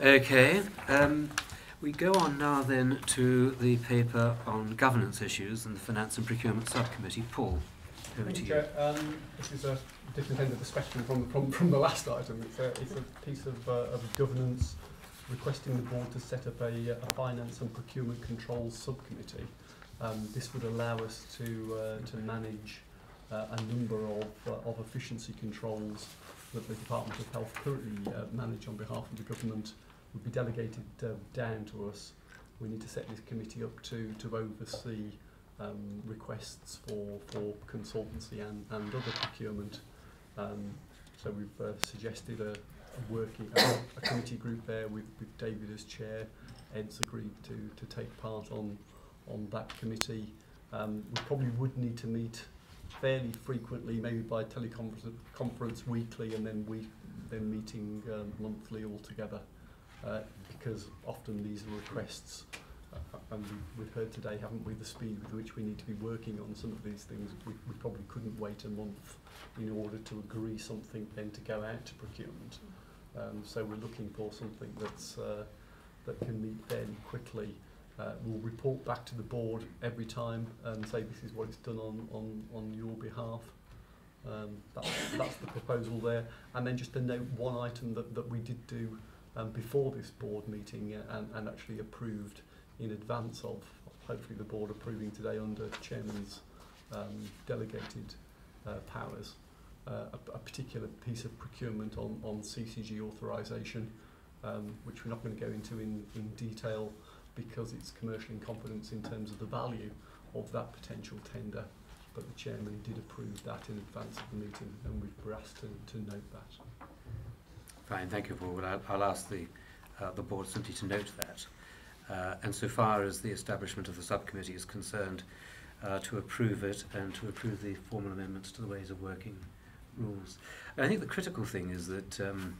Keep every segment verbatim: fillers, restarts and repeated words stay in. Okay, um, we go on now then to the paper on governance issues and the Finance and Procurement Subcommittee. Paul, over to you. Um, this is a different end of the spectrum from the, from, from the last item. It's a, it's a piece of, uh, of governance requesting the board to set up a, a Finance and Procurement Control Subcommittee. Um, this would allow us to, uh, to manage uh, a number of, uh, of efficiency controls that the Department of Health currently uh, manage on behalf of the government would be delegated uh, down to us. We need to set this committee up to, to oversee um, requests for, for consultancy and, and other procurement. Um, so we've uh, suggested a, a working a, a committee group there with, with David as chair. Ed's agreed to, to take part on, on that committee. Um, we probably would need to meet fairly frequently, maybe by teleconference conference weekly, and then we then meeting um, monthly altogether, uh, because often these are requests, uh, and we've heard today, haven't we, the speed with which we need to be working on some of these things. We, we probably couldn't wait a month in order to agree something then to go out to procurement. Um, so we're looking for something that's uh, that can meet fairly quickly. Uh, we'll report back to the board every time and say this is what it's done on, on, on your behalf. Um, that's, that's the proposal there. And then just to note one item that, that we did do um, before this board meeting and, and actually approved in advance of, hopefully the board approving today under Chairman's um, delegated uh, powers, uh, a, a particular piece of procurement on, on C C G authorisation, um, which we're not going to go into in, in detail, because it's commercial incompetence in terms of the value of that potential tender. But the chairman did approve that in advance of the meeting, and we were asked to, to note that. Fine, thank you, Paul. Well, I'll, I'll ask the, uh, the board simply to note that. Uh, and so far as the establishment of the subcommittee is concerned, uh, to approve it and to approve the formal amendments to the ways of working rules. And I think the critical thing is that um,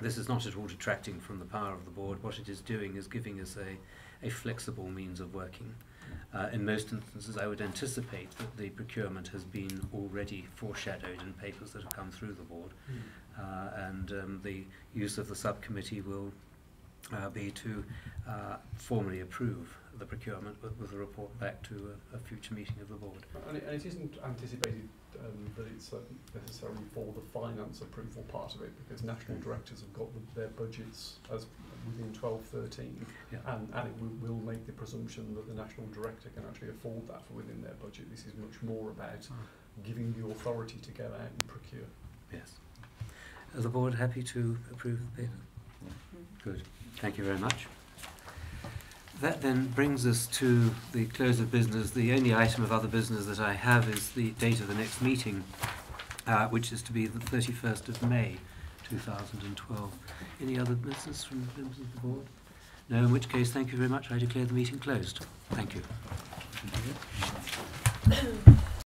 this is not at all detracting from the power of the board. What it is doing is giving us a, a flexible means of working. Uh, in most instances, I would anticipate that the procurement has been already foreshadowed in papers that have come through the board. Mm. Uh, and um, the use of the subcommittee will uh, be to uh, formally approve the procurement with, with a report back to a, a future meeting of the board. And it, and it isn't anticipated um, that it's uh, necessarily for the finance approval part of it, because national directors have got the, their budgets as within twelve thirteen, yeah. and, and it will make the presumption that the national director can actually afford that for within their budget. This is much more about giving the authority to go out and procure. Yes. Are the board happy to approve the paper? Yeah. Good. Thank you very much. That then brings us to the close of business. The only item of other business that I have is the date of the next meeting, uh, which is to be the thirty-first of May two thousand twelve. Any other business from the members of the board? No, in which case, thank you very much. I declare the meeting closed. Thank you.